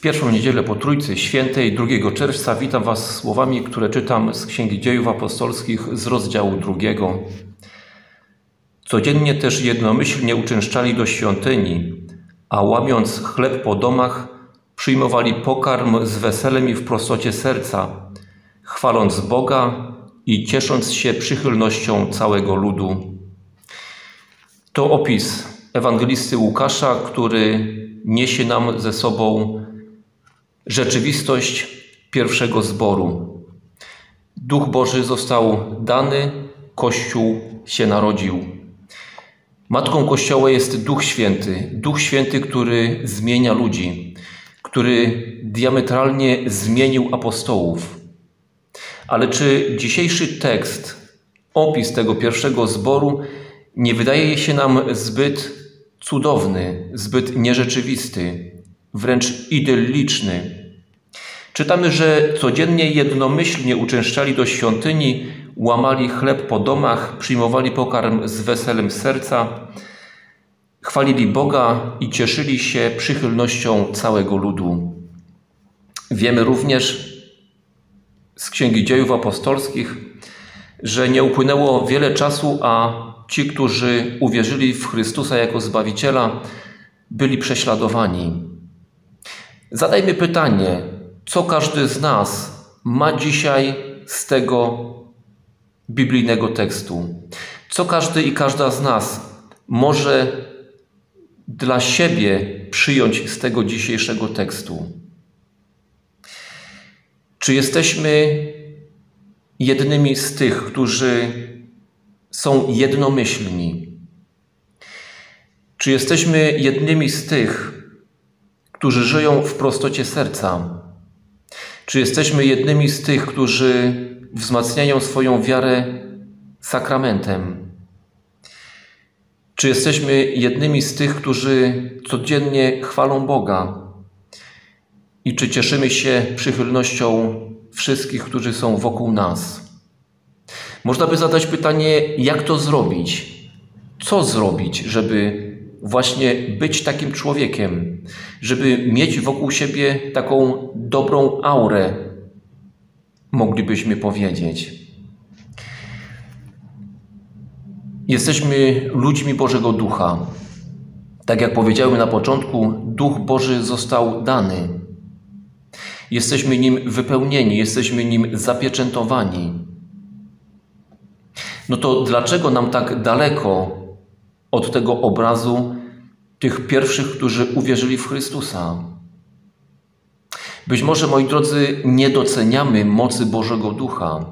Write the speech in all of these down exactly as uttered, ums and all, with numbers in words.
W pierwszą niedzielę po Trójcy Świętej drugiego czerwca witam Was słowami, które czytam z Księgi Dziejów Apostolskich z rozdziału drugiego. Codziennie też jednomyślnie uczęszczali do świątyni, a łamiąc chleb po domach, przyjmowali pokarm z weselem i w prostocie serca, chwaląc Boga i ciesząc się przychylnością całego ludu. To opis ewangelisty Łukasza, który niesie nam ze sobą rzeczywistość pierwszego zboru. Duch Boży został dany, Kościół się narodził. Matką Kościoła jest Duch Święty. Duch Święty, który zmienia ludzi, który diametralnie zmienił apostołów. Ale czy dzisiejszy tekst, opis tego pierwszego zboru, nie wydaje się nam zbyt cudowny, zbyt nierzeczywisty, wręcz idylliczny? Czytamy, że codziennie jednomyślnie uczęszczali do świątyni, łamali chleb po domach, przyjmowali pokarm z weselem serca, chwalili Boga i cieszyli się przychylnością całego ludu. Wiemy również z Księgi Dziejów Apostolskich, że nie upłynęło wiele czasu, a ci, którzy uwierzyli w Chrystusa jako Zbawiciela, byli prześladowani. Zadajmy pytanie, co każdy z nas ma dzisiaj z tego biblijnego tekstu? Co każdy i każda z nas może dla siebie przyjąć z tego dzisiejszego tekstu? Czy jesteśmy jednymi z tych, którzy są jednomyślni? Czy jesteśmy jednymi z tych, którzy żyją w prostocie serca? Czy jesteśmy jednymi z tych, którzy wzmacniają swoją wiarę sakramentem? Czy jesteśmy jednymi z tych, którzy codziennie chwalą Boga? I czy cieszymy się przychylnością wszystkich, którzy są wokół nas? Można by zadać pytanie, jak to zrobić? Co zrobić, żeby właśnie być takim człowiekiem? Żeby mieć wokół siebie taką dobrą aurę, moglibyśmy powiedzieć. Jesteśmy ludźmi Bożego Ducha. Tak jak powiedziałem na początku, Duch Boży został dany. Jesteśmy Nim wypełnieni, jesteśmy Nim zapieczętowani. No to dlaczego nam tak daleko od tego obrazu tych pierwszych, którzy uwierzyli w Chrystusa? Być może, moi drodzy, nie doceniamy mocy Bożego Ducha,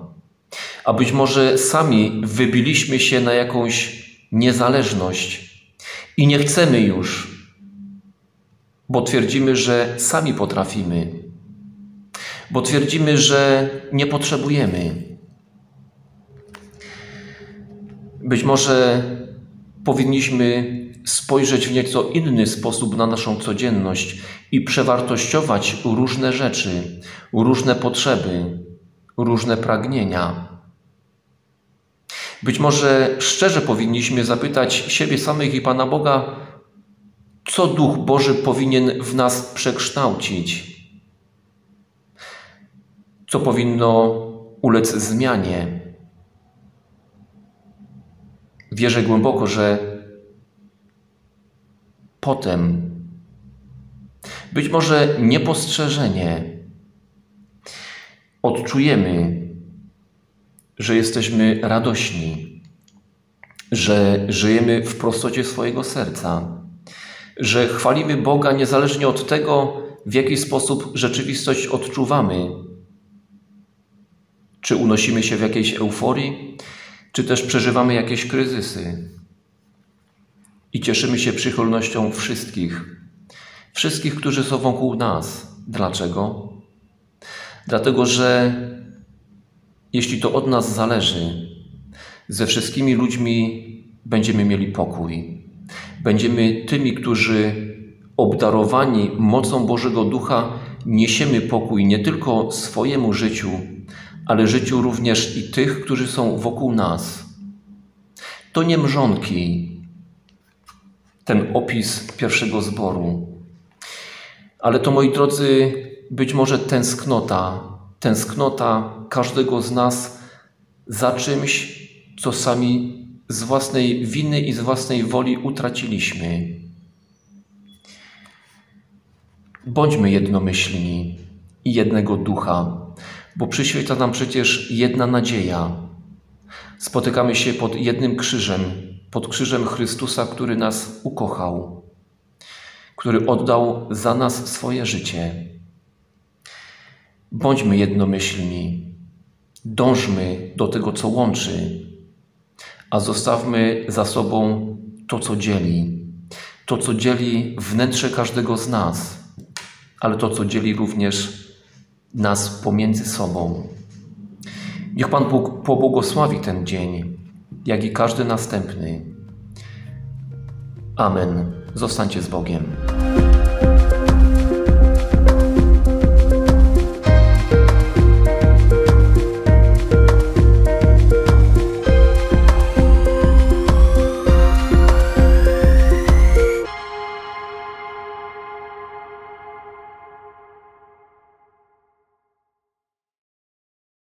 a być może sami wybiliśmy się na jakąś niezależność i nie chcemy już, bo twierdzimy, że sami potrafimy, bo twierdzimy, że nie potrzebujemy. Być może powinniśmy spojrzeć w nieco inny sposób na naszą codzienność i przewartościować różne rzeczy, różne potrzeby, różne pragnienia. Być może szczerze powinniśmy zapytać siebie samych i Pana Boga, co Duch Boży powinien w nas przekształcić, co powinno ulec zmianie. Wierzę głęboko, że potem, być może niepostrzeżenie, odczujemy, że jesteśmy radośni, że żyjemy w prostocie swojego serca, że chwalimy Boga niezależnie od tego, w jaki sposób rzeczywistość odczuwamy. Czy unosimy się w jakiejś euforii, czy też przeżywamy jakieś kryzysy i cieszymy się przychylnością wszystkich, wszystkich, którzy są wokół nas. Dlaczego? Dlatego, że jeśli to od nas zależy, ze wszystkimi ludźmi będziemy mieli pokój. Będziemy tymi, którzy obdarowani mocą Bożego Ducha niesiemy pokój nie tylko swojemu życiu, ale życiu również i tych, którzy są wokół nas. To nie mrzonki, ten opis pierwszego zboru. Ale to, moi drodzy, być może tęsknota, tęsknota każdego z nas za czymś, co sami z własnej winy i z własnej woli utraciliśmy. Bądźmy jednomyślni i jednego ducha, bo przyświeca nam przecież jedna nadzieja. Spotykamy się pod jednym krzyżem, pod krzyżem Chrystusa, który nas ukochał, który oddał za nas swoje życie. Bądźmy jednomyślni, dążmy do tego, co łączy, a zostawmy za sobą to, co dzieli. To, co dzieli wnętrze każdego z nas, ale to, co dzieli również nas pomiędzy sobą. Niech Pan Bóg pobłogosławi ten dzień, jak i każdy następny. Amen. Zostańcie z Bogiem.